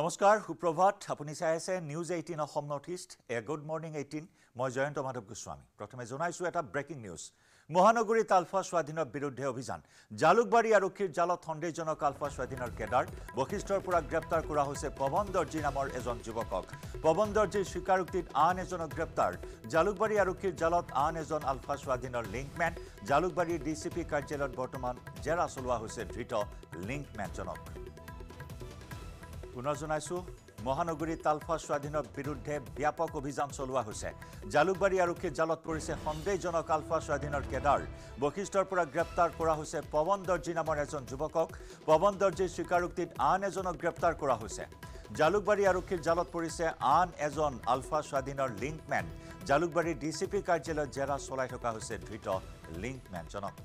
নমস্কাৰ, সুপ্ৰভাত। আপুনি চাই আছে news 18 Assam north east. Good morning 18। মই জয়ন্ত মাধৱ গোস্বামী। প্ৰথমে জনাইছোঁ এটা ব্ৰেকিং নিউজ। মহানগৰীত আলফা স্বাধীনৰ বিৰুদ্ধে অভিযান। জালুকবাৰী আৰক্ষীৰ জালত সন্দেহজনক আলফা স্বাধীনৰ কেডাৰ। বশিষ্ঠৰ পৰা গ্ৰেপ্তাৰ কৰা হৈছে পৱন দৰ্জী নামৰ এজন যুৱকক। পৱন দৰ্জীৰ স্বীকাৰোক্তিত আন এজনক গ্ৰেপ্তাৰ। জালুকবাৰী আৰক্ষীৰ জালত আন এজন আলফা স্বাধীনৰ লিংকমেন। জালুকবাৰীৰ DCP কাৰ্যালয়ত বৰ্তমান জেৰা চলোৱা হৈছে ধৃত লিংকমেনজনক। পুনৰ জনাইছোঁ, মহানগৰীত আলফা স্বাধীনৰ বিৰুদ্ধে ব্যাপক অভিযান চলোৱা হৈছে। জালুকবাৰী আৰক্ষীৰ জালত পৰিছে সন্দেহজনক আলফা স্বাধীনৰ কেডাৰ। বশিষ্ঠৰ পৰা গ্ৰেপ্তাৰ কৰা হৈছে পৱন দৰ্জী নামৰ এজন যুৱকক। পৱন দৰ্জীৰ স্বীকাৰোক্তিত আন এজনক গ্ৰেপ্তাৰ কৰা হৈছে। জালুকবাৰী আৰক্ষীৰ জালত পৰিছে আন এজন আলফা স্বাধীনৰ লিংকমেন। জালুকবাৰীৰ DCP কাৰ্যালয়ত জেৰা চলাই থকা হৈছে ধৃত লিংকমেনজনক।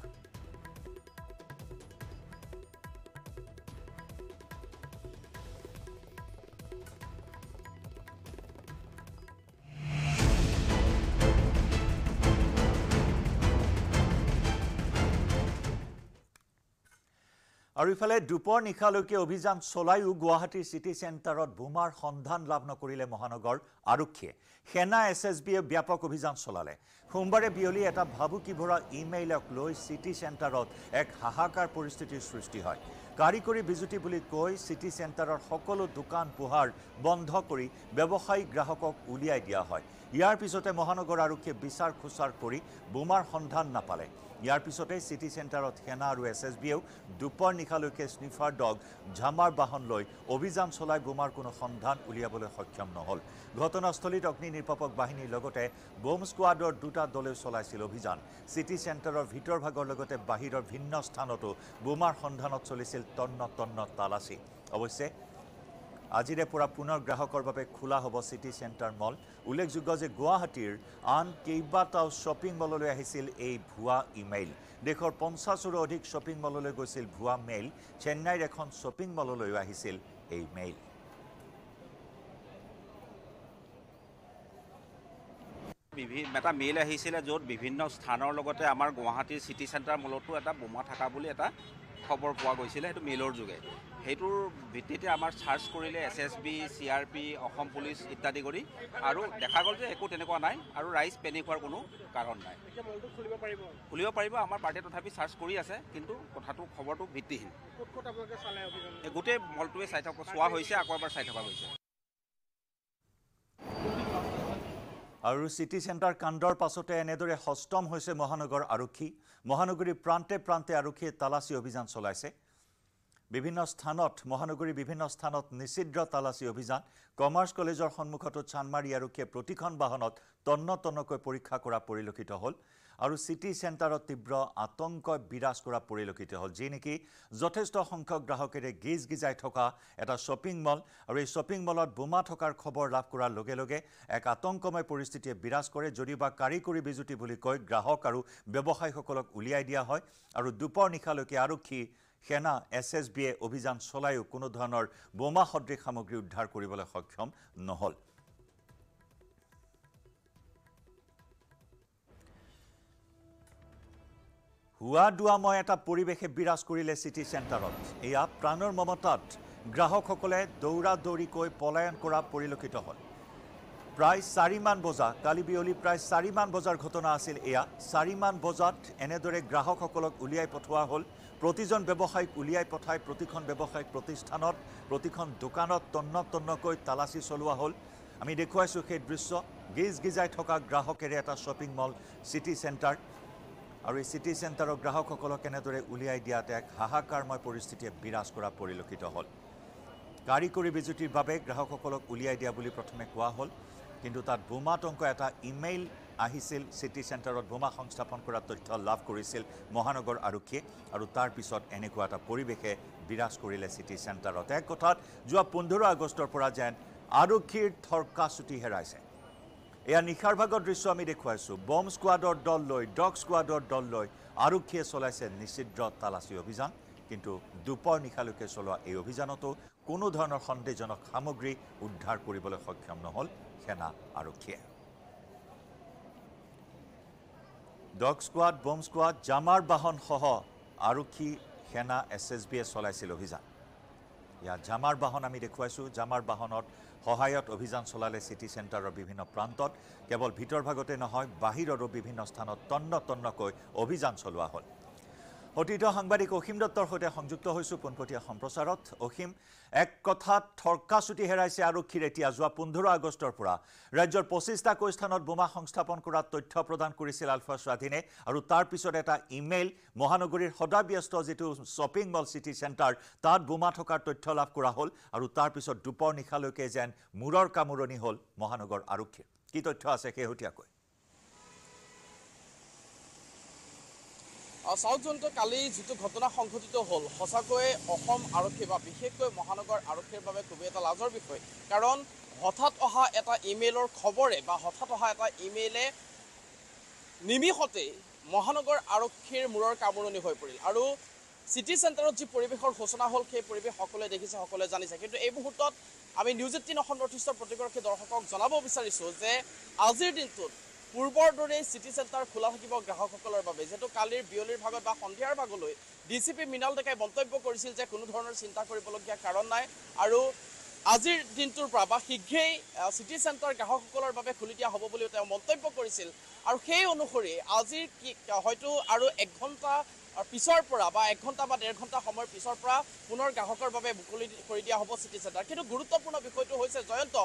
আৰু ইফালে দুপৰ নিশালৈকে অভিযান চলায়ো গুৱাহাটী চিটি চেণ্টাৰত বোমাৰ সন্ধান লাভ নকৰিলে মহানগৰ আৰক্ষীয়ে। সেনা SSBয়ে ব্যাপক অভিযান চলালে। সোমবাৰে বিয়লি এটা ভাবুকি ভৰা ইমেইলক লৈ চিটি চেণ্টাৰত এক হাহাকাৰ পৰিস্থিতিৰ সৃষ্টি হয়। কাৰিকৰী বিজুতি বুলি কৈ চিটি চেণ্টাৰৰ সকলো দোকান পোহাৰ বন্ধ কৰি ব্যৱসায়ী গ্ৰাহকক উলিয়াই দিয়া হয়। ইয়াৰ পিছতে মহানগৰ আৰক্ষীয়ে বিচাৰ খোচাৰ কৰি বোমাৰ সন্ধান নাপালে। ইয়াৰ পিছতে চিটি চেণ্টাৰত সেনা আৰু SSBয়েও দুপৰ নিশালৈকে স্নিফাৰ ডগ, ঝামাৰ বাহন লৈ অভিযান চলাই বোমাৰ কোনো সন্ধান উলিয়াবলৈ সক্ষম নহ'ল। ঘটনাস্থলীত অগ্নি নিৰ্বাপক বাহিনীৰ লগতে বোম স্কোৱাডৰ দুটা দলেও চলাইছিল অভিযান। চিটি চেণ্টাৰৰ ভিতৰভাগৰ লগতে বাহিৰৰ ভিন্ন স্থানতো বোমাৰ সন্ধানত চলিছিল তন্ন তন্ন তালাচী। অৱশ্যে আজিৰে পৰা পুনৰ গ্ৰাহকৰ বাবে খোলা হ'ব চিটি চেণ্টাৰ মল। উল্লেখযোগ্য যে গুৱাহাটীৰ আন কেইবাটাও শ্বপিং মললৈ আহিছিল এই ভুৱা ইমেইল। দেশৰ 50ৰো অধিক শ্বপিং মললৈ গৈছিল ভুৱা মেইল। চেন্নাইৰ এখন শ্বপিং মললৈও আহিছিল এই মেইল। এটা মেইল আহিছিলে য'ত বিভিন্ন স্থানৰ লগতে আমাৰ গুৱাহাটীৰ চিটি চেণ্টাৰ মলতো এটা বোমা থকা বুলি এটা খবৰ পোৱা গৈছিলে। সেইটো মেইলৰ যোগে। সেইটোৰ ভিত্তিতে আমাৰ চাৰ্চ কৰিলে SSB, CRP, অসম পুলিচ ইত্যাদি কৰি, আৰু দেখা গ'ল যে একো তেনেকুৱা নাই আৰু ৰাইজ পেনিক হোৱাৰ কোনো কাৰণ নাই। খুলিব পাৰিব। আমাৰ পাৰ্টিয়ে তথাপি চাৰ্চ কৰি আছে, কিন্তু কথাটো খবৰটো ভিত্তিহীন। গোটেই মলটোৱে চাই থকা চোৱা হৈছে, আকৌ এবাৰ চাই থকা হৈছে। আৰু চিটি চেণ্টাৰ কাণ্ডৰ পাছতে এনেদৰে সষ্টম হৈছে মহানগৰ আৰক্ষী। মহানগৰীৰ প্ৰান্তে প্ৰান্তে আৰক্ষীয়ে তালাচী অভিযান চলাইছে। মহানগৰীৰ বিভিন্ন স্থানত নিষিদ্ধ তালাচী অভিযান। কমাৰ্চ কলেজৰ সন্মুখতো চানমাৰী আৰক্ষীয়ে প্ৰতিখন বাহনত তন্ন তন্নকৈ পৰীক্ষা কৰা পৰিলক্ষিত হ'ল। আৰু চিটি চেণ্টাৰত তীব্ৰ আতংকই বিৰাজ কৰা পৰিলক্ষিত হ'ল, যি নেকি যথেষ্ট সংখ্যক গ্ৰাহকেৰে গিজ গিজাই থকা এটা শ্বপিং মল। আৰু এই শ্বপিং মলত বোমা থকাৰ খবৰ লাভ কৰাৰ লগে লগে এক আতংকময় পৰিস্থিতিয়ে বিৰাজ কৰে। যদিওবা কাৰিকৰী বিজুতি বুলি কৈ গ্ৰাহক আৰু ব্যৱসায়ীসকলক উলিয়াই দিয়া হয়। আৰু দুপৰ নিশালৈকে আৰক্ষী, সেনা, SSBয়ে অভিযান চলায়ো কোনো ধৰণৰ বোমা সদৃশ সামগ্ৰী উদ্ধাৰ কৰিবলৈ সক্ষম নহ'ল। হুৱা দুৱাময় এটা পৰিৱেশে বিৰাজ কৰিলে চিটি চেণ্টাৰত। এয়া প্ৰাণৰ মমতাত গ্ৰাহকসকলে দৌৰা দৌৰিকৈ পলায়ন কৰা পৰিলক্ষিত হ'ল। কালি বিয়লি প্ৰায় চাৰিমান বজাৰ ঘটনা আছিল এয়া। 4মান বজাত এনেদৰে গ্ৰাহকসকলক উলিয়াই পঠোৱা হ'ল। প্ৰতিজন ব্যৱসায়ীক উলিয়াই পঠাই প্ৰতিখন ব্যৱসায়িক প্ৰতিষ্ঠানত, প্ৰতিখন দোকানত তন্ন তন্নকৈ তালাচী চলোৱা হ'ল। আমি দেখুৱাইছোঁ সেই দৃশ্য, গিজ গিজাই থকা গ্ৰাহকেৰে এটা শ্বপিং মল চিটি চেণ্টাৰ। আৰু এই চিটি চেণ্টাৰৰ গ্ৰাহকসকলক এনেদৰে উলিয়াই দিয়াত এক হাহাকাৰময় পৰিস্থিতিয়ে বিৰাজ কৰা পৰিলক্ষিত হ'ল। কাৰিকৰী বিজুতিৰ বাবে গ্ৰাহকসকলক উলিয়াই দিয়া বুলি প্ৰথমে কোৱা হ'ল, কিন্তু তাত বোমাতংক এটা ইমেইল আহিছিল। চিটি চেণ্টাৰত বোমা সংস্থাপন কৰা তথ্য লাভ কৰিছিল মহানগৰ আৰক্ষীয়ে। আৰু তাৰ পিছত এনেকুৱা এটা পৰিৱেশে বিৰাজ কৰিলে চিটি চেণ্টাৰত। এক কথাত যোৱা 15 আগষ্টৰ পৰা যেন আৰক্ষীৰ থৰকাচুটি হেৰাইছে। এয়া নিশাৰ ভাগৰ দৃশ্য আমি দেখুৱাইছোঁ। বম স্কোৱাডৰ দল লৈ, ডগ স্কোৱাডৰ দল লৈ আৰক্ষীয়ে চলাইছে নিষিদ্ধ তালাচী অভিযান। কিন্তু দুপৰ নিশালৈকে চলোৱা এই অভিযানতো কোনো ধৰণৰ সন্দেহজনক সামগ্ৰী উদ্ধাৰ কৰিবলৈ সক্ষম নহ'ল সেনা আৰক্ষীয়ে। Dog squad, bomb squad, jammer বাহনসহ আৰক্ষী, সেনা, SSBয়ে চলাইছিল অভিযান। ইয়াত জামাৰ বাহন আমি দেখুৱাইছোঁ। জামাৰ বাহনত সহায়ত অভিযান চলালে চিটি চেণ্টাৰৰ বিভিন্ন প্ৰান্তত। কেৱল ভিতৰভাগতে নহয়, বাহিৰৰো বিভিন্ন স্থানত তন্ন তন্নকৈ অভিযান চলোৱা হ'ল। অতীত সাংবাদিক অসীম দত্তৰ সৈতে সংযুক্ত হৈছোঁ পোনপটীয়া সম্প্ৰচাৰত। অসীম, এক কথাত থৰকাচুটি হেৰাইছে আৰক্ষীৰ। এতিয়া যোৱা 15 আগষ্টৰ পৰা ৰাজ্যৰ 25টাকৈ স্থানত বোমা সংস্থাপন কৰাৰ তথ্য প্ৰদান কৰিছিল আলফা স্বাধীনে, আৰু তাৰ পিছত এটা ইমেইল মহানগৰীৰ সদাব্যস্ত যিটো শ্বপিং মল চিটি চেণ্টাৰ, তাত বোমা থকাৰ তথ্য লাভ কৰা হ'ল, আৰু তাৰ পিছত দুপৰ নিশালৈকে যেন মূৰৰ কামোৰণি হ'ল মহানগৰ আৰক্ষীৰ। কি তথ্য আছে শেহতীয়াকৈ? সাউথ জোনটো কালি যিটো ঘটনা সংঘটিত হ'ল, সঁচাকৈয়ে অসম আৰক্ষী বা বিশেষকৈ মহানগৰ আৰক্ষীৰ বাবে খুবেই এটা লাজৰ বিষয়। কাৰণ হঠাৎ অহা এটা ইমেইলৰ খবৰে বা হঠাৎ অহা এটা ইমেইলে নিমিষতেই মহানগৰ আৰক্ষীৰ মূৰৰ কামোৰণি হৈ পৰিল। আৰু চিটি চেণ্টাৰত যি পৰিৱেশৰ সূচনা হ'ল, সেই পৰিৱেশ সকলোৱে দেখিছে, সকলোৱে জানিছে। কিন্তু এই মুহূৰ্তত আমি নিউজ 18 অসম নৰ্থ ইষ্টৰ প্ৰতিগৰাকী দৰ্শকক জনাব বিচাৰিছোঁ যে আজিৰ দিনটোত পূৰ্বৰ দৰেই চিটি চেণ্টাৰ খোলা থাকিব গ্ৰাহকসকলৰ বাবে। যিহেতু কালিৰ বিয়লিৰ ভাগত বা সন্ধিয়াৰ ভাগলৈ DCP মৃণাল ডেকাই মন্তব্য কৰিছিল যে কোনো ধৰণৰ চিন্তা কৰিবলগীয়া কাৰণ নাই, আৰু আজিৰ দিনটোৰ পৰা বা শীঘ্ৰেই চিটি চেণ্টাৰ গ্ৰাহকসকলৰ বাবে খুলি দিয়া হ'ব বুলিও তেওঁ মন্তব্য কৰিছিল। আৰু সেই অনুসৰি আজিৰ হয়তো আৰু এঘণ্টা পিছৰ পৰা বা এঘণ্টা বা ডেৰ ঘণ্টা সময়ৰ পিছৰ পৰা পুনৰ গ্ৰাহকৰ বাবে মুকলি কৰি দিয়া হ'ব চিটি চেণ্টাৰ। কিন্তু গুৰুত্বপূৰ্ণ বিষয়টো হৈছে জয়ন্ত,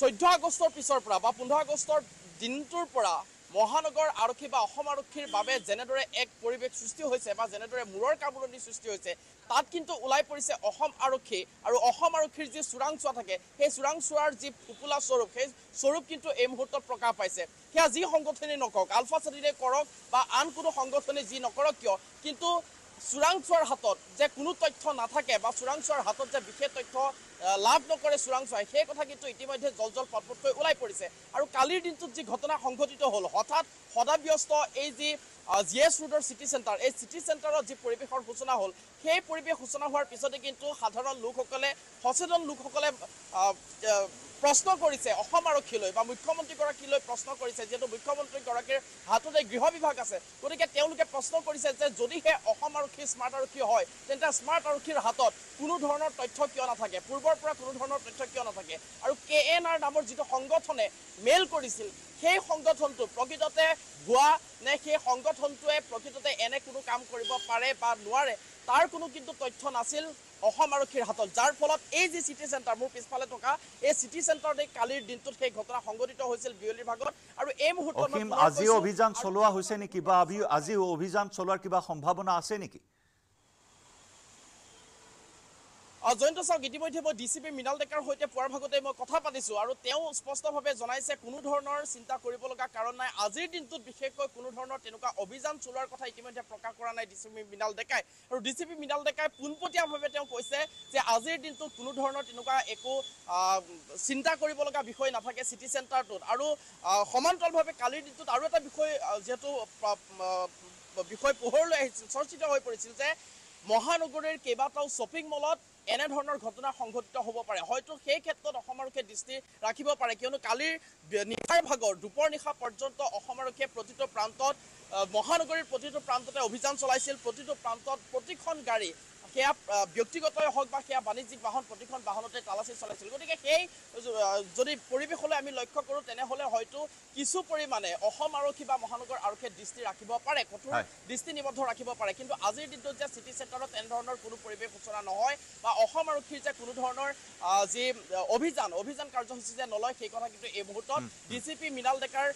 14 আগষ্টৰ পিছৰ পৰা বা 15 আগষ্টৰ দিনটোৰ পৰা মহানগৰ আৰক্ষী বা অসম আৰক্ষীৰ বাবে যেনেদৰে এক পৰিৱেশ সৃষ্টি হৈছে বা যেনেদৰে মূৰৰ কামোৰণি সৃষ্টি হৈছে, তাত কিন্তু ওলাই পৰিছে অসম আৰক্ষী। আৰু অসম আৰক্ষীৰ যি চোৰাংচোৱা থাকে, সেই চোৰাংচোৱাৰ যি টোপোলা স্বৰূপ, সেই স্বৰূপ কিন্তু এই মুহূৰ্তত প্ৰকাশ পাইছে। সেয়া যি সংগঠনে নকওক, আলফা স্বাধীনে কৰক বা আন কোনো সংগঠনে যি নকৰক কিয়, কিন্তু চোৰাংচোৱাৰ হাতত যে কোনো তথ্য নাথাকে বা চোৰাংচোৱাৰ হাতত যে বিশেষ তথ্য লাভ নকৰে চোৰাংচোৱাই, সেই কথা কিন্তু ইতিমধ্যে জল জল পটপটকৈ ওলাই পৰিছে। আৰু কালিৰ দিনটোত যি ঘটনা সংঘটিত হ'ল, হঠাৎ সদাব্যস্ত এই যি GS ৰোডৰ চিটি চেণ্টাৰ, এই চিটি চেণ্টাৰত যি পৰিৱেশৰ সূচনা হ'ল, সেই পৰিৱেশ সূচনা হোৱাৰ পিছতে কিন্তু সাধাৰণ লোকসকলে, সচেতন লোকসকলে প্ৰশ্ন কৰিছে অসম আৰক্ষীলৈ বা মুখ্যমন্ত্ৰীগৰাকীলৈ প্ৰশ্ন কৰিছে। যিহেতু মুখ্যমন্ত্ৰীগৰাকীৰ হাততে গৃহ বিভাগ আছে, গতিকে তেওঁলোকে প্ৰশ্ন কৰিছে যে যদিহে অসম আৰক্ষী স্মাৰ্ট আৰক্ষী হয়, তেন্তে স্মাৰ্ট আৰক্ষীৰ হাতত কোনো ধৰণৰ তথ্য কিয় নাথাকে, পূৰ্বৰ পৰা কোনো ধৰণৰ তথ্য কিয় নাথাকে। আৰু KNR নামৰ যিটো সংগঠনে মেইল কৰিছিল, সেই সংগঠনটো প্ৰকৃততে ভুৱা নে সেই সংগঠনটোৱে প্ৰকৃততে এনে কোনো কাম কৰিব পাৰে বা নোৱাৰে, তাৰ কোনো কিন্তু তথ্য নাছিল অসম আৰক্ষীৰ হাতত। যাৰ ফলত এই যি চিটি চেণ্টাৰ, মোৰ পিছফালে থকা এই চিটি চেণ্টাৰতে কালিৰ দিনটোত সেই ঘটনা সংঘটিত হৈছিল বিয়লিৰ ভাগত। আৰু এই মুহূৰ্তত আজিও অভিযান চলোৱা হৈছে নেকি বা আজিও অভিযান চলোৱাৰ কিবা সম্ভাৱনা আছে নেকি? জয়ন্ত চাওক, ইতিমধ্যে মই DCP মৃণাল ডেকাৰ সৈতে পোৱাৰ ভাগতে মই কথা পাতিছোঁ, আৰু তেওঁ স্পষ্টভাৱে জনাইছে কোনো ধৰণৰ চিন্তা কৰিব লগা কাৰণ নাই। আজিৰ দিনটোত বিশেষকৈ কোনো ধৰণৰ তেনেকুৱা অভিযান চলোৱাৰ কথা ইতিমধ্যে প্ৰকাশ কৰা নাই DCP মৃণাল ডেকাই। আৰু DCP মৃণাল ডেকাই পোনপটীয়াভাৱে তেওঁ কৈছে যে আজিৰ দিনটোত কোনো ধৰণৰ তেনেকুৱা একো চিন্তা কৰিব লগা বিষয় নাথাকে চিটি চেণ্টাৰটোত। আৰু সমান্তৰালভাৱে কালিৰ দিনটোত আৰু এটা বিষয় যিহেতু পোহৰলৈ আহিছিল, চৰ্চিত হৈ পৰিছিল যে মহানগৰীৰ কেইবাটাও শ্বপিং মলত এনেধৰণৰ ঘটনা সংঘটিত হ'ব পাৰে। হয়তো সেই ক্ষেত্ৰত অসম আৰক্ষীয়ে দৃষ্টি ৰাখিব পাৰে, কিয়নো কালিৰ নিশাৰ ভাগৰ দুপৰ নিশা পৰ্যন্ত অসম আৰক্ষীয়ে প্ৰতিটো প্ৰান্তত, মহানগৰীৰ প্ৰতিটো প্ৰান্ততে অভিযান চলাইছিল। প্ৰতিটো প্ৰান্তত প্ৰতিখন গাড়ী, সেয়া ব্যক্তিগতই হওক বা সেয়া বাণিজ্যিক বাহন, প্ৰতিখন বাহনতে তালাচী চলাইছিল। গতিকে সেই যদি পৰিৱেশলৈ আমি লক্ষ্য কৰোঁ, তেনেহ'লে হয়তো কিছু পৰিমাণে অসম আৰক্ষী বা মহানগৰ আৰক্ষীয়ে দৃষ্টি ৰাখিব পাৰে, কঠোৰ দৃষ্টি নিবদ্ধ ৰাখিব পাৰে। কিন্তু আজিৰ দিনটোত যে চিটি চেণ্টাৰত এনেধৰণৰ কোনো পৰিৱেশ সূচনা নহয় বা অসম আৰক্ষীৰ যে কোনো ধৰণৰ যি অভিযান কাৰ্যসূচী যে নলয়, সেই কথা কিন্তু এই মুহূৰ্তত DCP মৃণাল ডেকাৰ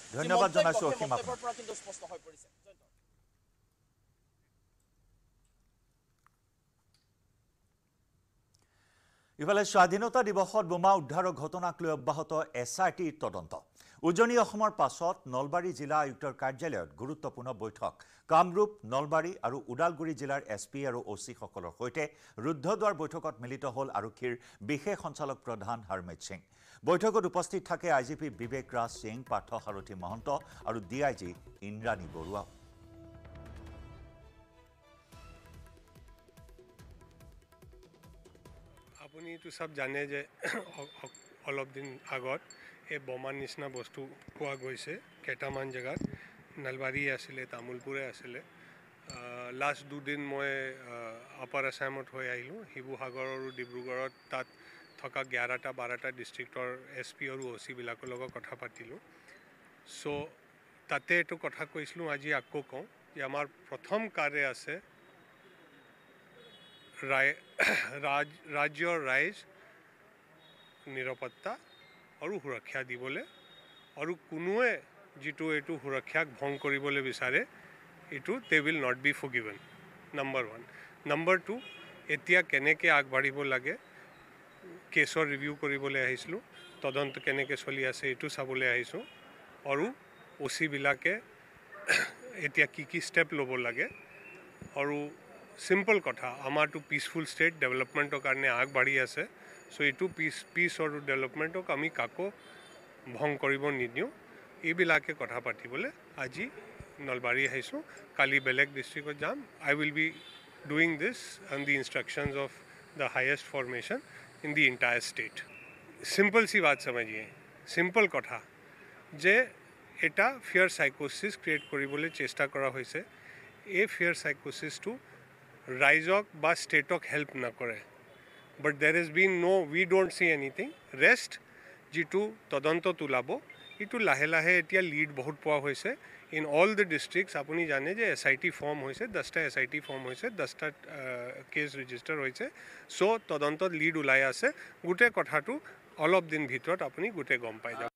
মন্তব্যৰ পৰা কিন্তু স্পষ্ট হৈ পৰিছে। ইফালে স্বাধীনতা দিৱসত বোমা উদ্ধাৰৰ ঘটনাক লৈ অব্যাহত SRTৰ তদন্ত। উজনি অসমৰ পাছত নলবাৰী জিলা আয়ুক্তৰ কাৰ্যালয়ত গুৰুত্বপূৰ্ণ বৈঠক। কামৰূপ, নলবাৰী আৰু ওদালগুৰি জিলাৰ SP আৰু OC সকলৰ সৈতে ৰুদ্ধদ্বাৰ বৈঠকত মিলিত হ'ল আৰক্ষীৰ বিশেষ সঞ্চালক প্ৰধান হৰমিত সিং। বৈঠকত উপস্থিত থাকে IGP বিবেক ৰাজ সিং, পাৰ্থ সাৰথী মহন্ত আৰু DIG ইন্দ্ৰাণী বৰুৱা। আপুনিতো চব জানে যে অলপ দিন আগত এই বোমাৰ নিচিনা বস্তু পোৱা গৈছে কেইটামান জেগাত। নলবাৰীয়ে আছিলে, তামোলপুৰে আছিলে, লাষ্ট দুদিন মই আপাৰ আছামত হৈ আহিলোঁ, শিৱসাগৰ আৰু ডিব্ৰুগড়ত তাত থকা 11টা 12টা ডিষ্ট্ৰিক্টৰ এছ পি আৰু অ' চিবিলাকৰ লগত কথা পাতিলোঁ। চ' তাতে এইটো কথা কৈছিলোঁ, আজি আকৌ কওঁ যে আমাৰ প্ৰথম কাৰ্য আছে ৰাজ্যৰ ৰাইজ নিৰাপত্তা আৰু সুৰক্ষা দিবলৈ, আৰু কোনোৱে যিটো এইটো সুৰক্ষাক ভংগ কৰিবলৈ বিচাৰে এইটো they will not be forgiven, number one. Number two, এতিয়া কেনেকৈ আগবাঢ়িব লাগে, কেছৰ ৰিভিউ কৰিবলৈ আহিছিলোঁ, তদন্ত কেনেকৈ চলি আছে এইটো চাবলৈ আহিছোঁ, আৰু অ' চিবিলাকে এতিয়া কি কি ষ্টেপ ল'ব লাগে। আৰু চিম্পল কথা, আমাৰতো পিচফুল ষ্টেট ডেভেলপমেণ্টৰ কাৰণে আগবাঢ়ি আছে, চ' এইটো পিচ আৰু ডেভেলপমেণ্টক আমি কাকো ভংগ কৰিব নিদিওঁ, এইবিলাকে কথা পাতিবলৈ আজি নলবাৰী আহিছোঁ। কালি বেলেগ ডিষ্ট্ৰিক্টত যাম। I will be doing this on the instructions of the highest formation in the entire state. Simple চি বাত সমজিয়ে, চিম্পল কথা যে এটা ফিয়াৰ চাইক'ছিছ ক্ৰিয়েট কৰিবলৈ চেষ্টা কৰা হৈছে। এই ফিয়াৰ চাইক'ছিছটো ৰাইজক বা ষ্টেটক হেল্প নকৰে, but there is been no' we don't see anything. Rest যিটো তদন্তত ওলাব এইটো লাহে লাহে এতিয়া লিড বহুত পোৱা হৈছে। ইন অল দ্য ডিষ্ট্ৰিক্টছ আপুনি জানে যে SIT ফৰ্ম হৈছে, 10টা SIT ফৰ্ম হৈছে, 10টা কেছ ৰেজিষ্টাৰ হৈছে। চ' তদন্তত লিড ওলাই আছে, গোটেই কথাটো অলপ দিন ভিতৰত আপুনি গোটেই গম পাই যাব।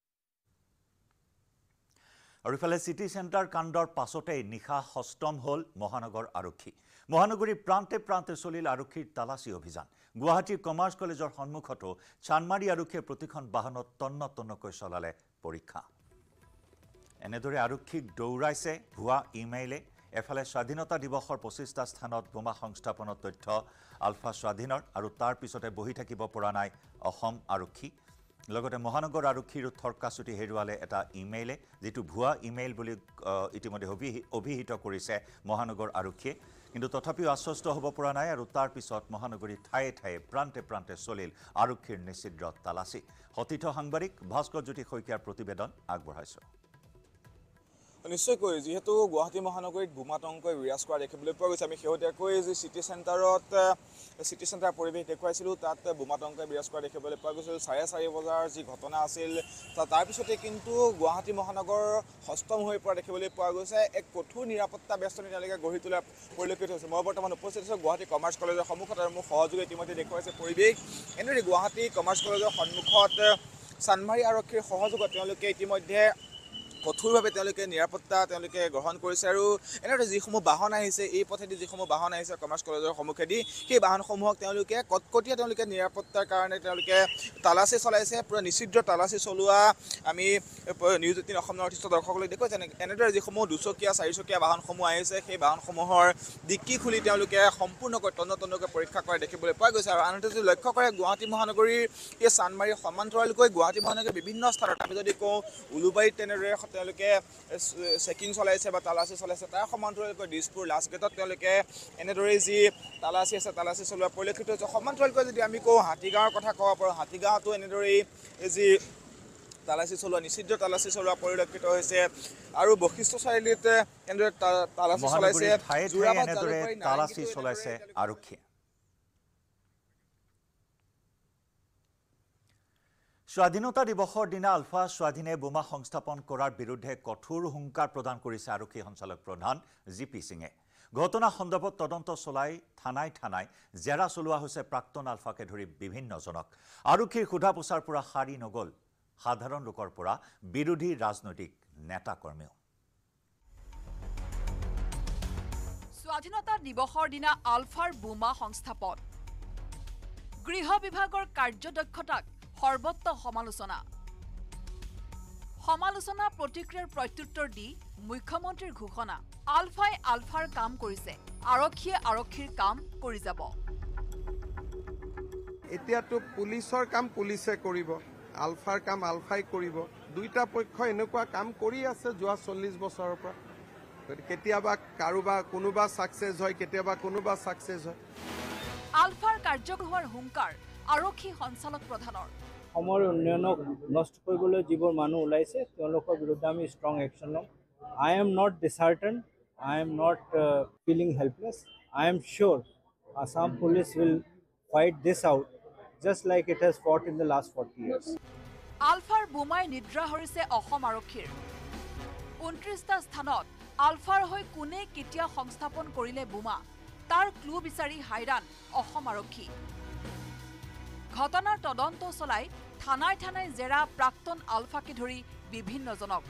আৰু ইফালে চিটি চেণ্টাৰ কাণ্ডৰ পাছতেই নিশা সষ্টম হ'ল মহানগৰ আৰক্ষী। মহানগৰীৰ প্ৰান্তে প্ৰান্তে চলিল আৰক্ষীৰ তালাচী অভিযান। গুৱাহাটীৰ কমাৰ্চ কলেজৰ সন্মুখতো চানমাৰী আৰক্ষীয়ে প্ৰতিখন বাহনত তন্ন তন্নকৈ চলালে পৰীক্ষা। এনেদৰে আৰক্ষীক দৌৰাইছে ভুৱা ইমেইলে। এফালে স্বাধীনতা দিৱসৰ 25টা স্থানত বোমা সংস্থাপনৰ তথ্য আলফা স্বাধীনৰ, আৰু তাৰ পিছতে বহি থাকিব পৰা নাই অসম আৰক্ষী। লগতে মহানগৰ আৰক্ষীৰ থৰকাচুটি হেৰুৱালে এটা ইমেইলে, যিটো ভুৱা ইমেইল বুলি ইতিমধ্যে অভিহিত কৰিছে মহানগৰ আৰক্ষীয়ে। কিন্তু তথাপিও আশ্বস্ত হ'ব পৰা নাই, আৰু তাৰ পিছত মহানগৰীৰ ঠায়ে ঠায়ে প্ৰান্তে প্ৰান্তে চলিল আৰক্ষীৰ নিশ্চিদ্ৰ তালাচী। সতীৰ্থ সাংবাদিক ভাস্কৰ জ্যোতি শইকীয়াৰ প্ৰতিবেদন আগবঢ়াইছোঁ। নিশ্চয়কৈ যিহেতু গুৱাহাটী মহানগৰীত বোমাতংকই বিৰাজ কৰা দেখিবলৈ পোৱা গৈছে। আমি শেহতীয়াকৈ যি চিটি চেণ্টাৰ পৰিৱেশ দেখুৱাইছিলোঁ, তাত বোমাতংকই বিৰাজ কৰা দেখিবলৈ পোৱা গৈছিল। 4:30 বজাৰ যি ঘটনা আছিল, তাৰপিছতে কিন্তু গুৱাহাটী মহানগৰ সষ্টম হৈ পৰা দেখিবলৈ পোৱা গৈছে। এক কঠোৰ নিৰাপত্তা বেষ্টনী তেওঁলোকে গঢ়ি তোলা পৰিলক্ষিত হৈছে। মই বৰ্তমান উপস্থিত আছোঁ গুৱাহাটী কমাৰ্চ কলেজৰ সন্মুখত, আৰু মোৰ সহযোগী ইতিমধ্যে দেখুৱাইছে পৰিৱেশ। এনেদৰে গুৱাহাটী কমাৰ্চ কলেজৰ সন্মুখত চানমাৰী আৰক্ষীৰ সহযোগত তেওঁলোকে ইতিমধ্যে কঠোৰভাৱে নিৰাপত্তা গ্ৰহণ কৰিছে। আৰু এনেদৰে যিসমূহ বাহন আহিছে, এই পথেদি যিসমূহ বাহন আহিছে কমাৰ্চ কলেজৰ সন্মুখেদি, সেই বাহনসমূহক কটকটীয়া নিৰাপত্তাৰ কাৰণে তালাচী চলাইছে। পূৰা নিষিদ্ধ তালাচী চলোৱা আমি নিউজ 18 অসম নৰ্থ ইষ্টৰ দৰ্শকলৈ দেখুৱাইছে। এনেদৰে যিসমূহ 2চকীয়া 4চকীয়া বাহনসমূহ আহিছে, সেই বাহনসমূহৰ ডিকি খুলি সম্পূৰ্ণকৈ তন্নতন্নকৈ পৰীক্ষা কৰা দেখিবলৈ পোৱা গৈছে। আৰু আনহাতে যদি লক্ষ্য কৰে গুৱাহাটী মহানগৰীৰ এই চানমাৰীৰ সমান্তৰালকৈ গুৱাহাটী মহানগৰীৰ বিভিন্ন স্থানত আমি যদি কওঁ উলুবাৰীত তেনেদৰে চেকিং চলাইছে বা তালাচী চলাইছে। তাৰ সমান্তৰালকৈ দিছপুৰ লাষ্টগেটত এনেদৰে যি তালাচী আছে, তালাচী চলোৱা পৰিলক্ষিত হৈছে। সমান্তৰালকৈ যদি আমি কওঁ হাতীগাঁৱৰ কথা ক'ব পাৰোঁ, হাতীগাঁৱতো এনেদৰেই যি তালাচী চলোৱা, নিষিদ্ধ তালাচী চলোৱা পৰিলক্ষিত হৈছে। আৰু বশিষ্ঠ চাৰিআলিত এনেদৰে তালাচী চলাইছে, তালাচী চলাইছে আৰক্ষীয়ে। স্বাধীনতা দিৱসৰ দিনা আলফা স্বাধীনে বোমা সংস্থাপন কৰাৰ বিৰুদ্ধে কঠোৰ হুংকাৰ প্ৰদান কৰিছে আৰক্ষী সঞ্চালক প্ৰধান JP সিঙে। ঘটনা সন্দৰ্ভত তদন্ত চলাই থানাই থানাই জেৰা চলোৱা হৈছে প্ৰাক্তন আলফাকে ধৰি বিভিন্নজনক। আৰক্ষীৰ সোধা পোছাৰ পৰা সাৰি নগ'ল সাধাৰণ লোকৰ পৰা বিৰোধী ৰাজনৈতিক নেতা কৰ্মীও। স্বাধীনতা দিৱসৰ দিনা আলফাৰ বোমা সংস্থাপন, গৃহ বিভাগৰ কাৰ্যদক্ষতাক সৰ্বত্ৰ সমালোচনা। প্ৰতিক্ৰিয়াৰ প্ৰত্যুত্তৰ দি মুখ্যমন্ত্ৰীৰ ঘোষণা, আলফাই আলফাৰ কাম কৰিছে, আৰক্ষীয়ে আৰক্ষীৰ কাম কৰি যাব। এতিয়াতো পুলিচৰ কাম পুলিচে কৰিব, আলফাৰ কাম আলফাই কৰিব। দুইটা পক্ষ এনেকুৱা কাম কৰি আছে যোৱা 40 বছৰৰ পৰা। কেতিয়াবা কোনোবা ছাকচেছ হয়, কেতিয়াবা কোনোবা ছাকচেছ হয়। আলফাৰ কাৰ্যকৰোৱাৰ হুংকাৰ আৰক্ষী সঞ্চালক প্ৰধানৰ। অসমৰ উন্নয়নক নষ্ট কৰিবলৈ যিবোৰ মানুহ ওলাইছে তেওঁলোকৰ বিৰুদ্ধে আমি ষ্ট্ৰং একশ্যন ল'ম। I am not disheartened I am not feeling helpless. I am sure Assam police will fight this out just like it has fought in the last 40 years. Alphar Bumai Nidra Horise Ahom Arokhir. 29ta sthanot Alphar hoi kune ketia hongstapon korile Buma. Tar clue bisari hairan Ahom Arokhi. ঘটনার তদন্ত চলাই থানায় থানায় জেরা প্রাক্তন আলফাকে ধৰি বিভিন্নজনক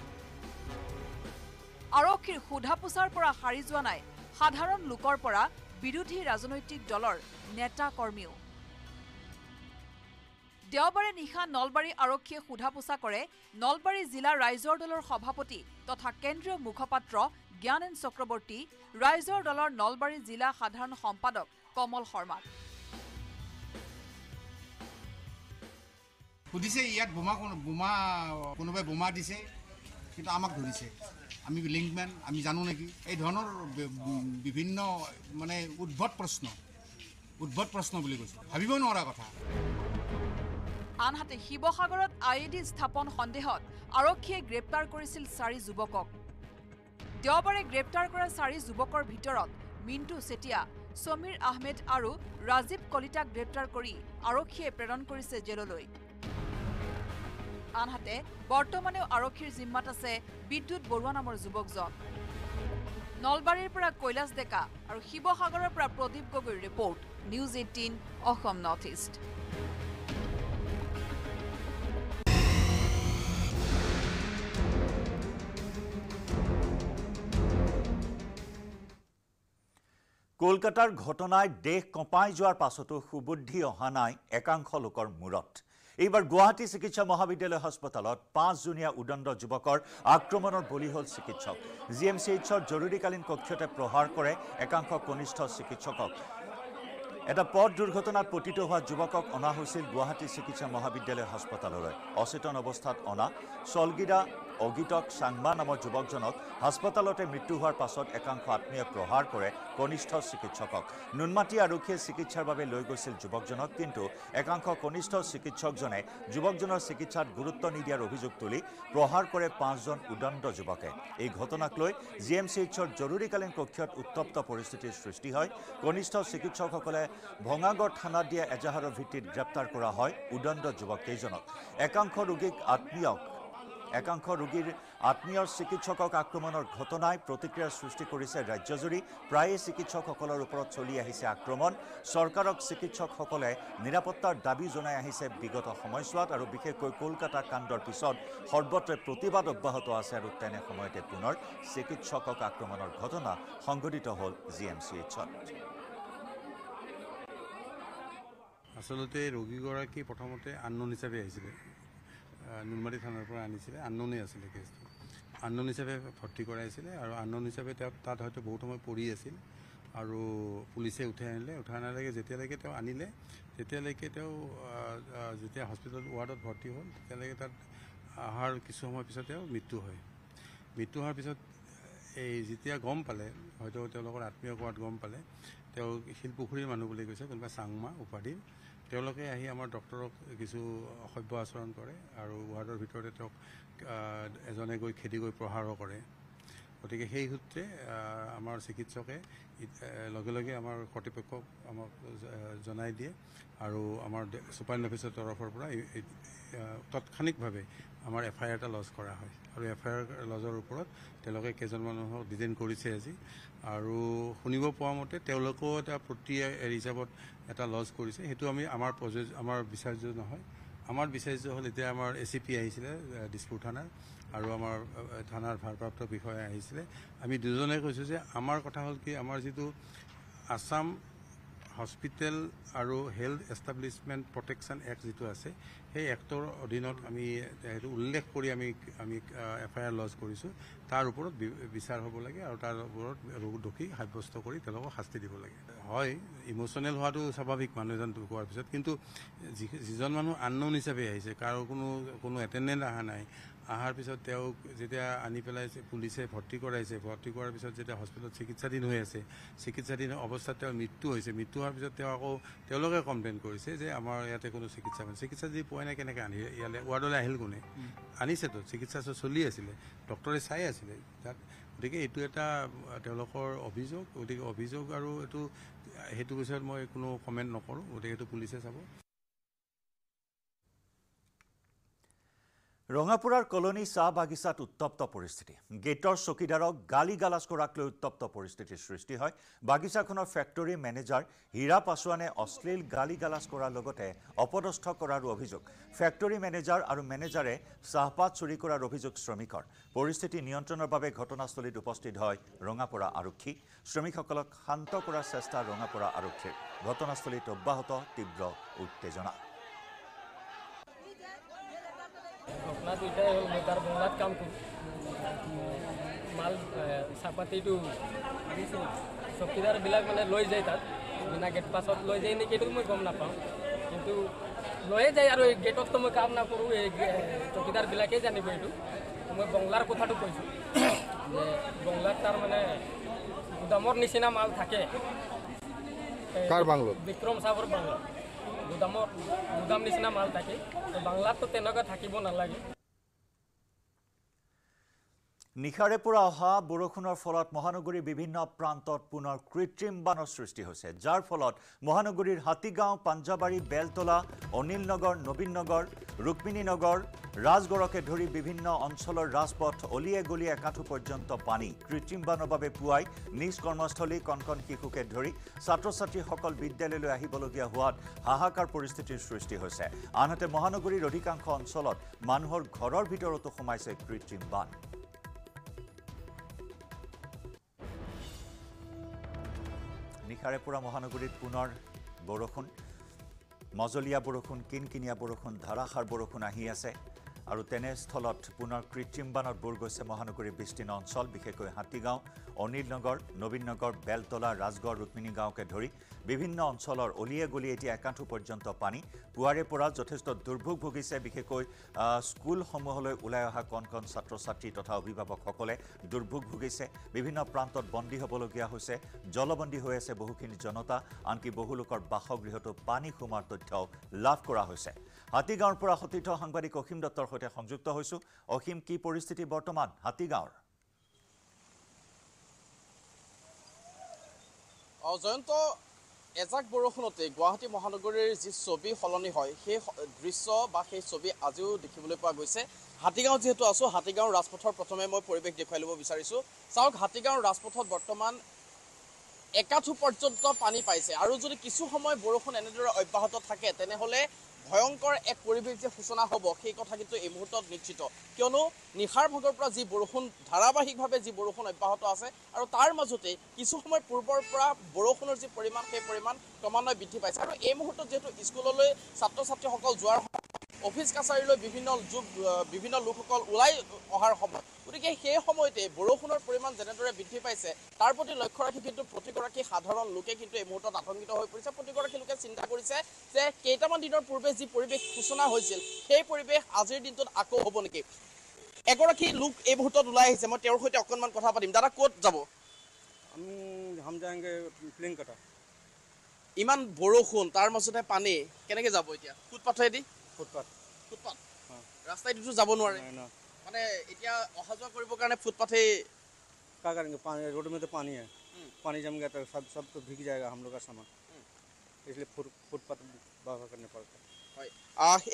আৰক্ষীৰ সোধাপোছাৰ পৰা হাৰি যোৱা নাই সাধাৰণ লোকৰ পৰা বিৰোধী ৰাজনৈতিক দলৰ নেতা কৰ্মীও দেওবাৰে নিশা নলবাৰী আৰক্ষীয়ে সোধাপোছা কৰে নলবাৰী জিলা ৰাইজৰ দলৰ সভাপতি তথা কেন্দ্ৰীয় মুখপাত্ৰ জ্ঞানেন্দ্ৰ চক্ৰৱৰ্তী ৰাইজৰ দলৰ নলবাৰী জিলা সাধাৰণ সম্পাদক কমল শৰ্মা সুধিছে ইয়াত কোনোবাই বোমা দিছে কিন্তু আমাক ধৰিছে আমি লিংকমেন আমি জানো নেকি এই ধৰণৰ বিভিন্ন মানে উদ্ভৱ প্ৰশ্ন বুলি কৈছে ভাবিব নোৱাৰা কথা আনহাতে শিৱসাগৰত আইডি স্থাপন সন্দেহত আৰক্ষীয়ে গ্ৰেপ্তাৰ কৰিছিল 4 যুৱকক দেওবাৰে গ্ৰেপ্তাৰ কৰা 4 যুৱকৰ ভিতৰত মিণ্টু চেতিয়া সমীৰ আহমেদ আৰু ৰাজীৱ কলিতাক গ্ৰেপ্তাৰ কৰি আৰক্ষীয়ে প্ৰেৰণ কৰিছে জেললৈ আনহাতে বৰ্তমানেও আৰক্ষীৰ জিম্মাত আছে বিদ্যুৎ বৰুৱা নামৰ যুৱকজন নলবাৰীৰ পৰা কৈলাশ ডেকা আৰু শিৱসাগৰৰ পৰা প্ৰদীপ গগৈৰ report news 18 Assam north east কলকাতাৰ ঘটনাই দেশ কঁপাই যোৱাৰ পাছতো সুবুদ্ধি অহা নাই একাংশ লোকৰ মূৰত এইবাৰ গুৱাহাটী চিকিৎসা মহাবিদ্যালয় হাসপাতালত 5 জনীয়া উদণ্ড যুৱকৰ আক্ৰমণৰ বলি হ'ল চিকিৎসক জি এম চি এইচৰ জৰুৰীকালীন কক্ষতে প্ৰহাৰ কৰে একাংশ কনিষ্ঠ চিকিৎসকক এটা পথ দুৰ্ঘটনাত পতিত হোৱা যুৱকক অনা হৈছিল গুৱাহাটী চিকিৎসা মহাবিদ্যালয় হাসপাতাললৈ অচেতন অৱস্থাত অনা চলগিৰা অগিতক চাংমা নামৰ যুৱকজনক হাসপাতালতে মৃত্যু হোৱাৰ পাছত একাংশ আত্মীয়ে প্ৰহাৰ কৰে কনিষ্ঠ চিকিৎসকক নুনমাটি আৰক্ষীয়ে চিকিৎসাৰ বাবে লৈ গৈছিল যুৱকজনক কিন্তু একাংশ কনিষ্ঠ চিকিৎসকজনে যুৱকজনৰ চিকিৎসাত গুৰুত্ব নিদিয়াৰ অভিযোগ তুলি প্ৰহাৰ কৰে 5জন উদণ্ড যুৱকে এই ঘটনাক লৈ জি এম চি এইচৰ জৰুৰীকালীন কক্ষত উত্তপ্ত পৰিস্থিতিৰ সৃষ্টি হয় কনিষ্ঠ চিকিৎসকসকলে ভঙাগড় থানাত দিয়া এজাহাৰৰ ভিত্তিত গ্ৰেপ্তাৰ কৰা হয় উদণ্ড যুৱককেইজনক একাংশ ৰোগীৰ আত্মীয়ৰ চিকিৎসকক আক্ৰমণৰ ঘটনাই প্ৰতিক্ৰিয়াৰ সৃষ্টি কৰিছে ৰাজ্যজুৰি প্ৰায়ে চিকিৎসকসকলৰ ওপৰত চলি আহিছে আক্ৰমণ চৰকাৰক চিকিৎসকসকলে নিৰাপত্তাৰ দাবী জনাই আহিছে বিগত সময়ছোৱাত আৰু বিশেষকৈ কলকাতা কাণ্ডৰ পিছত সৰ্বত্ৰে প্ৰতিবাদ অব্যাহত আছে আৰু তেনে সময়তে পুনৰ চিকিৎসকক আক্ৰমণৰ ঘটনা সংঘটিত হ'ল জি এম চি এইচত আচলতে ৰোগীগৰাকী প্ৰথমতে আন্নন হিচাপে আহিছিলে নুনমাটি থানাৰ পৰা আনিছিলে আননোনেই আছিলে কেছটো আননোন হিচাপে ভৰ্তি কৰাইছিলে আৰু আননোন হিচাপে তেওঁ তাত হয়তো বহুত সময় পৰি আছিল আৰু পুলিচে উঠাই নালাগে যেতিয়ালৈকে তেওঁ আনিলে তেতিয়ালৈকে তেওঁ যেতিয়া হস্পিটেল ৱাৰ্ডত ভৰ্তি হ'ল তেতিয়ালৈকে তাত অহাৰ কিছু সময় পিছত তেওঁ মৃত্যু হোৱাৰ পিছত এই যেতিয়া গম পালে হয়তো তেওঁলোকৰ আত্মীয় কোৱাত গম পালে তেওঁ শিলপুখুৰীৰ মানুহ বুলি কৈছে কোনোবা চাংমা উপাধি তেওঁলোকে আহি আমাৰ ডক্টৰক কিছু অসভ্য আচৰণ কৰে আৰু ৱাৰ্ডৰ ভিতৰতে তেওঁক এজনে গৈ খেদি গৈ প্ৰহাৰো কৰে গতিকে সেই সূত্ৰে আমাৰ চিকিৎসকে লগে লগে আমাৰ কৰ্তৃপক্ষক আমাক জনাই দিয়ে আৰু আমাৰ ছুপাৰিণ্ট অফিচৰ তৰফৰ পৰা তাৎক্ষণিকভাৱে আমাৰ এফ আই আৰ এটা লজ কৰা হয় আৰু এফ আই আৰ লজৰ ওপৰত তেওঁলোকে কেইজনমান মানুহক ডিটেইন কৰিছে আজি আৰু শুনিব পোৱা মতে তেওঁলোকেও এটা প্ৰতি হিচাপত এটা লজ কৰিছে সেইটো আমাৰ বিচাৰ্য নহয় আমাৰ বিচাৰ্য হ'ল এতিয়া আমাৰ এ চি পি আহিছিলে দিছপুৰ থানাৰ আৰু আমাৰ থানাৰ ভাৰপ্ৰাপ্ত বিষয়া আহিছিলে আমি দুজনে কৈছোঁ যে আমাৰ কথা হ'ল কি আমাৰ যিটো আসাম হস্পিটেল আৰু হেল্থ এষ্টাব্লিছমেণ্ট প্ৰটেকশ্যন এক্ট যিটো আছে সেই এক্টৰ অধীনত আমি সেইটো উল্লেখ কৰি আমি এফ আই আৰ লজ কৰিছোঁ তাৰ ওপৰত বিচাৰ হ'ব লাগে আৰু তাৰ ওপৰত দোষী সাব্যস্ত কৰি তেওঁলোকক শাস্তি দিব লাগে হয় ইম'চনেল হোৱাটো স্বাভাৱিক মানুহ এজন কোৱাৰ পিছত কিন্তু যিজন মানুহ আননোন হিচাপে আহিছে কাৰো কোনো এটেণ্ডেণ্ট অহা নাই অহাৰ পিছত তেওঁক যেতিয়া আনি পেলাই পুলিচে ভৰ্তি কৰাৰ পিছত যেতিয়া হস্পিটেলত চিকিৎসাধীন অৱস্থাত তেওঁৰ মৃত্যু হোৱাৰ পিছত তেওঁ আকৌ তেওঁলোকে কমপ্লেইন কৰিছে যে আমাৰ ইয়াতে কোনো চিকিৎসা যদি পোৱা নাই কেনেকৈ আনি ইয়ালৈ ৱাৰ্ডলৈ আহিল কোনে আনিছেতো চিকিৎসা চলি আছিলে ডক্টৰে চাই আছিলে তাত গতিকে এইটো এটা তেওঁলোকৰ অভিযোগ। গতিকে অভিযোগ আৰু সেইটো বিষয়ত মই কোনো কমেণ্ট নকৰোঁ। গতিকে এইটো পুলিচে চাব। ৰঙাপুৰাৰ কলনী চাহ বাগিচাত উত্তপ্ত পৰিস্থিতি। গেটৰ চকীদাৰক গালি গালাজ কৰাক লৈ উত্তপ্ত পৰিস্থিতিৰ সৃষ্টি হয়। বাগিচাখনৰ ফেক্টৰী মেনেজাৰ হীৰা পাছোৱানে অশ্লীল গালি গালাজ কৰাৰ লগতে অপদস্থ কৰাৰ অভিযোগ। ফেক্টৰী মেনেজাৰ আৰু মেনেজাৰে চাহপাত চুৰি কৰাৰ অভিযোগ শ্ৰমিকৰ। পৰিস্থিতি নিয়ন্ত্ৰণৰ বাবে ঘটনাস্থলীত উপস্থিত হয় ৰঙাপুৰা আৰক্ষী। শ্ৰমিকসকলক শান্ত কৰাৰ চেষ্টা ৰঙাপুৰা আৰক্ষীৰ। ঘটনাস্থলীত অব্যাহত তীব্ৰ উত্তেজনা। ঘটনাটো এটাই হ'ল, মই তাৰ বঙলাত কাম কৰোঁ, মাল চাহপাতিটো চকীদাৰবিলাক মানে লৈ যায় তাত, বিনা গেট পাছত লৈ যায় নেকি এইটো মই গম নাপাওঁ, কিন্তু লৈয়ে যায় আৰু এই গেটততো মই কাম নকৰোঁ, এই চকীদাৰবিলাকেই জানিব। এইটো মই বঙলাৰ কথাটো কৈছোঁ যে বঙলাত তাৰ মানে গুদামৰ নিচিনা মাল থাকে, বিক্ৰম চাহৰ বাংলা গুদাম নিচিনা মাল থাকে, বাংলাততো তেনেকুৱা থাকিব নালাগে। নিশাৰে পৰা অহা বৰষুণৰ ফলত মহানগৰীৰ বিভিন্ন প্ৰান্তত পুনৰ কৃত্ৰিম বানৰ সৃষ্টি হৈছে, যাৰ ফলত মহানগৰীৰ হাতীগাঁও, পাঞ্জাবাৰী, বেলতলা, অনিলনগৰ, নবীননগৰ, ৰুক্মিণীনগৰ, ৰাজগড়কে ধৰি বিভিন্ন অঞ্চলৰ ৰাজপথ অলিয়ে গলিয়ে একাঠু পৰ্যন্ত পানী। কৃত্ৰিম বানৰ বাবে পুৱাই নিজ কৰ্মস্থলী কণকণ শিশুকে ধৰি ছাত্ৰ ছাত্ৰীসকল বিদ্যালয়লৈ আহিবলগীয়া হোৱাত হাহাকাৰ পৰিস্থিতিৰ সৃষ্টি হৈছে। আনহাতে মহানগৰীৰ অধিকাংশ অঞ্চলত মানুহৰ ঘৰৰ ভিতৰতো সোমাইছে কৃত্ৰিম বান। নিশাৰে পৰা মহানগৰীত পুনৰ বৰষুণ, মজলীয়া বৰষুণ, কিনকিনীয়া বৰষুণ, ধাৰাসাৰ বৰষুণ আহি আছে আৰু তেনেস্থলত পুনৰ কৃত্ৰিম বানত বুৰ গৈছে মহানগৰীৰ বিস্তীৰ্ণ অঞ্চল, বিশেষকৈ হাতীগাঁও, অনিলনগৰ, নবীননগৰ, বেলতলা, ৰাজগড়, ৰুক্মিণী গাঁওকে ধৰি বিভিন্ন অঞ্চলৰ অলিয়ে গলিয়ে এতিয়া একাঠু পৰ্যন্ত পানী। পুৱাৰে পৰা যথেষ্ট দুৰ্ভোগ ভুগিছে বিশেষকৈ স্কুলসমূহলৈ ওলাই অহা কণ কণ ছাত্ৰ ছাত্ৰী তথা অভিভাৱকসকলে দুৰ্ভোগ ভুগিছে। বিভিন্ন প্ৰান্তত বন্দী হ'বলগীয়া হৈছে, জলবন্দী হৈ আছে বহুখিনি জনতা, আনকি বহু লোকৰ বাসগৃহতো পানী সোমোৱাৰ তথ্যও লাভ কৰা হৈছে। হাতীগাঁৱৰ পৰা সতীৰ্থ সাংবাদিক অসীম দত্তৰ সৈতে সংযুক্ত হৈছোঁ। অসীম, কি পৰিস্থিতি বৰ্তমান হাতীগাঁৱৰ? জয়ন্ত, এজাক বৰষুণতে গুৱাহাটী মহানগৰীৰ যি ছবি সলনি হয়, সেই দৃশ্য বা সেই ছবি আজিও দেখিবলৈ পোৱা গৈছে। হাতীগাঁও যিহেতু আছোঁ, হাতীগাঁৱৰ ৰাজপথৰ প্ৰথমে মই পৰিৱেশ দেখুৱাই ল'ব বিচাৰিছোঁ। চাওক, হাতীগাঁৱৰ ৰাজপথত বৰ্তমান একাঠু পৰ্যন্ত পানী পাইছে আৰু যদি কিছু সময় বৰষুণ এনেদৰে অব্যাহত থাকে তেনেহ'লে ভয়ংকৰ এক পৰিৱেশ যে সূচনা হ'ব সেই কথা কিন্তু এই মুহূৰ্তত নিশ্চিত। কিয়নো নিশাৰ ভাগৰ পৰা যি বৰষুণ, ধাৰাবাহিকভাৱে যি বৰষুণ অব্যাহত আছে আৰু তাৰ মাজতে কিছু সময় পূৰ্বৰ পৰা বৰষুণৰ যি পৰিমাণ, সেই পৰিমাণ ক্ৰমান্বয়ে বৃদ্ধি পাইছে। আৰু এই মুহূৰ্তত যিহেতু স্কুললৈ ছাত্ৰ ছাত্ৰীসকল যোৱাৰ সময়, অফিচ কাছাৰীলৈ বিভিন্ন লোকসকল ওলাই অহাৰ সময়, গতিকে সেই সময়তে বৰষুণৰ পৰিমাণ যেনেদৰে বৃদ্ধি পাইছে তাৰ প্ৰতি লক্ষ্য ৰাখি কিন্তু প্ৰতিগৰাকী সাধাৰণ লোকে কিন্তু এই মুহূৰ্তত আতংকিত হৈ পৰিছে। প্ৰতিগৰাকী লোকে চিন্তা কৰিছে যে কেইটামান দিনৰ পূৰ্বে যি পৰিৱেশ সূচনা হৈছিল সেই পৰিৱেশ আজিৰ দিনটোত আকৌ হ'ব নেকি। এগৰাকী লোক এই মুহূৰ্তত ওলাই আহিছে, মই তেওঁৰ সৈতে অকণমান কথা পাতিম। দাদা, ক'ত যাব? ইমান বৰষুণ, তাৰ মাজতে পানী, কেনেকৈ যাব এতিয়া? ফুটপাথেদি? ফুটপাথ ৰাস্তাই দিতো যাব নোৱাৰে, মানে এতিয়া অহা যোৱা কৰিবৰ কাৰণে ফুটপাথে কা কৰেঙ্গে, পানী ৰোড মেতো পানী হে, পানী জম গয়া তো সব তো ভিগ जाएगा हम लोग का सामान, इसलिए ফুটপাথ ব্যবহার करने पड़ता है।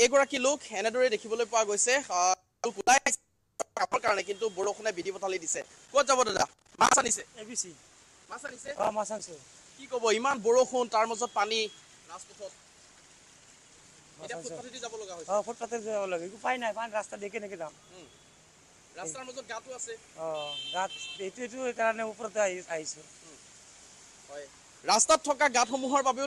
এগৰাকী লোক এনেদৰে দেখিবলৈ পোৱা গৈছে, ওলাই কাপৰ কাৰণে কিন্তু বৰষুণে বিধি পথালি দিছে। ক'ত যাব দাদা? মাছ আনিছে? এবিসি মাছ আনিছে? অ, মাছ আনিছে। কি ক'ব, ইমান বৰষুণ, তাৰ মাজত পানী, ৰাজপথত ৰাস্তাত থকা গাঁতসমূহৰ বাবেও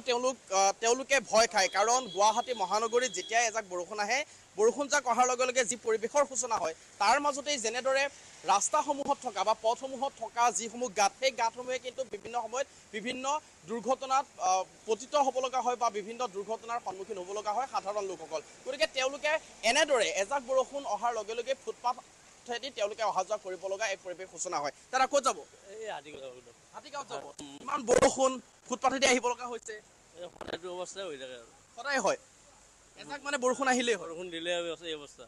তেওঁলোকে ভয় খায়। কাৰণ গুৱাহাটী মহানগৰীত যেতিয়াই এজাক বৰষুণ আহে, বৰষুণজাক অহাৰ লগে লগে যি পৰিৱেশৰ সূচনা হয় তাৰ মাজতেই যেনেদৰে ৰাস্তাসমূহত থকা বা পথসমূহত থকা যিসমূহ গাঁত, সেই গাঁতসমূহে কিন্তু বিভিন্ন সময়ত বিভিন্ন দুৰ্ঘটনাত পতিত হ'ব লগা হয় বা বিভিন্ন দুৰ্ঘটনাৰ সন্মুখীন হ'ব লগা হয় সাধাৰণ লোকসকল। গতিকে তেওঁলোকে এনেদৰে এজাক বৰষুণ অহাৰ লগে লগে ফুটপাথেদি তেওঁলোকে অহা যোৱা কৰিব লগা এই পৰিৱেশ সূচনা হয়। দাদা, ক'ত যাব? হাতীগাঁৱত যাব। ইমান বৰষুণ, ফুটপাথেদি আহিব লগা হৈছে, সদায় হয়। এজাক মানে বৰষুণ আহিলেই হয়, বৰষুণ দিলে এই অৱস্থা।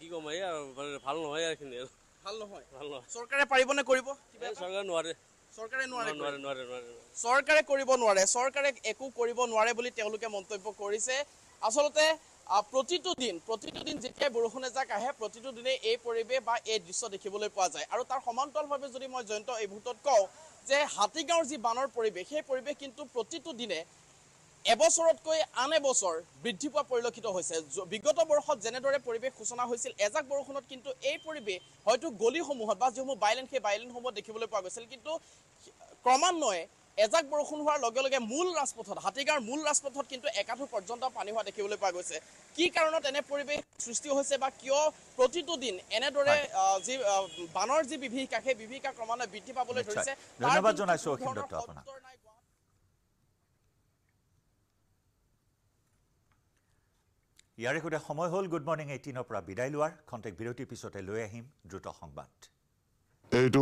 কি ক'ম, এই আৰু ভাল নহয় এইখিনি। ভাল নহয়। ভাল নহয়। সৰকাৰে পাৰিবনে কৰিব? সৰকাৰ নোৱাৰে। সৰকাৰে নোৱাৰে। নোৱাৰে নোৱাৰে নোৱাৰে। সৰকাৰে কৰিব নোৱাৰে। সৰকাৰে একো কৰিব নোৱাৰে বুলি তেওঁলোকে মন্তব্য কৰিছে। আসলতে প্ৰতিদিন যেতিয়া বৰষুণ এজাক আহে প্ৰতিদিনে এই পৰিবেশ বা এই দৃশ্য দেখিবলৈ পোৱা যায়। আৰু তাৰ সমান্তৰালভাৱে যদি মই জয়ন্ত এই মুহূৰ্তত কওঁ যে হাতীগাঁৱৰ যি বানৰ পৰিবেশ, সেই পৰিবেশ কিন্তু প্ৰতিদিনে এবছৰতকৈ আন এবছৰ বৃদ্ধি পোৱা পৰিলক্ষিত হৈছে। বিগত বৰ্ষত যেনেদৰে পৰিৱেশ সূচনা হৈছিল এজাক বৰষুণত, কিন্তু এই পৰিৱেশ হয়তো গলিসমূহত বা যিসমূহ বাইলেন, সেই বাইলেনসমূহত দেখিবলৈ পোৱা গৈছিল। কিন্তু ক্ৰমান্বয়ে এজাক বৰষুণ হোৱাৰ লগে লগে মূল ৰাজপথত, হাতীগাঁৱৰ মূল ৰাজপথত কিন্তু একাঠু পৰ্যন্ত পানী হোৱা দেখিবলৈ পোৱা গৈছে। কি কাৰণত এনে পৰিৱেশ সৃষ্টি হৈছে বা কিয় প্ৰতিদিন এনেদৰে যি বানৰ যি বিভীষিকা, সেই বিভীষিকা ক্ৰমান্বয়ে বৃদ্ধি পাবলৈ ধৰিছে? ধন্যবাদ জনাইছোঁ অখিল দত্ত আপোনাক। ইয়াৰে সৈতে সময় হ'ল গুড মৰ্ণিং 18ৰ পৰা বিদায় লোৱাৰ। খন্তেক বিৰতিৰ পিছতে লৈ আহিম দ্ৰুত সংবাদ।